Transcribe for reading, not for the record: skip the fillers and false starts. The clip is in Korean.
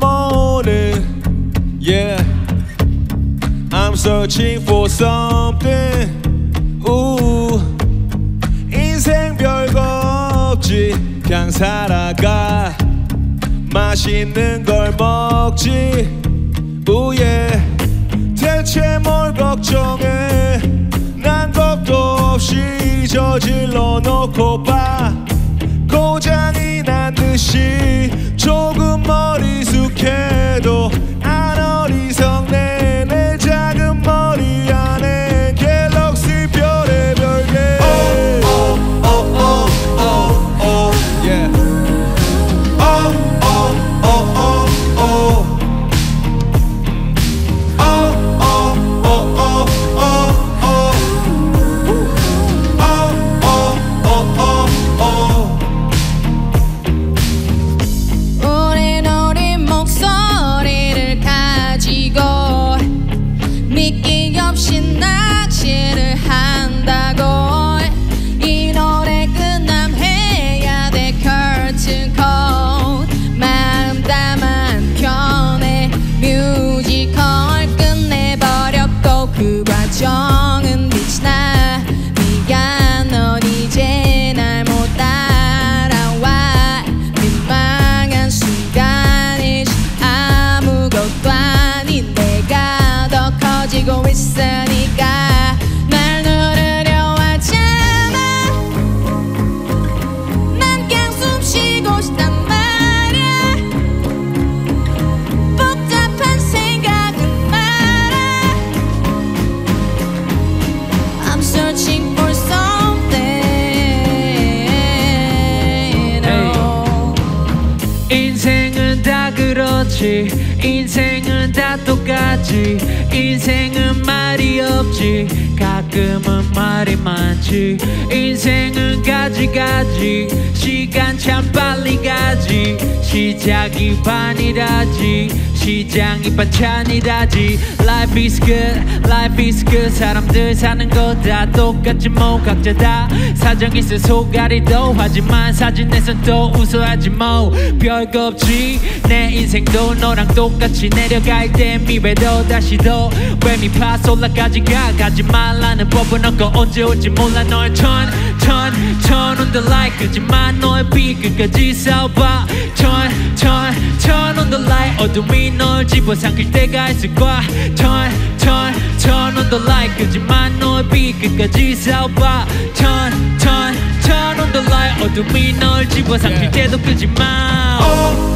the morning, yeah. I'm searching for something. Ooh, 인생 별거 없지. 그냥 살아가. 맛있는 걸 먹지. Ooh, yeah. 대체 뭘 걱정해? 난 겁도 없이 저질러 놓고 봐. 고장이 난 듯이 조금 어리숙해도 안 어리석네. 내 작은 머리 안에 갤럭시 별의 별개. Oh oh oh oh oh yeah. Oh oh oh oh oh. Oh oh oh oh oh oh. Oh oh oh oh oh. 낚시를 한다고 이 노래 끝남 해야 돼 curtain call 마음 담은 편의 뮤지컬 끝내버렸고 그 과정은 빛이 나 네가 넌 이제 날 못 따라와 민망한 순간이 아무것도 아닌 내가 더 커지고 있어 인생은 다 똑같지 인생은 말이 없지 가끔은 말이 많지 인생은 가지가지 시간 참 빨리 가지 시작이 반이라지 시장이 반찬이라지 Life is good, life is good 사람들 사는 거 다 똑같지 뭐 각자 다 사정 있어 속가리도 하지만 사진에선 또 웃어야지 뭐 별거 없지 내 인생도 너랑 똑같이 내려갈 때 미래도 다시 더 외미파솔라까지 가 가지 말라는 법은 없고 언제 올지 몰라 너의 천 on the light 끄지만 너의 빛 끝까지 싸워봐 천 on the light 어둠이 널 집어삼킬 때가 있을 거야 천 on the light 끄지만 너의 빛 끝까지 싸워봐 천 on the light 어둠이 널 집어삼킬 때도 끄지마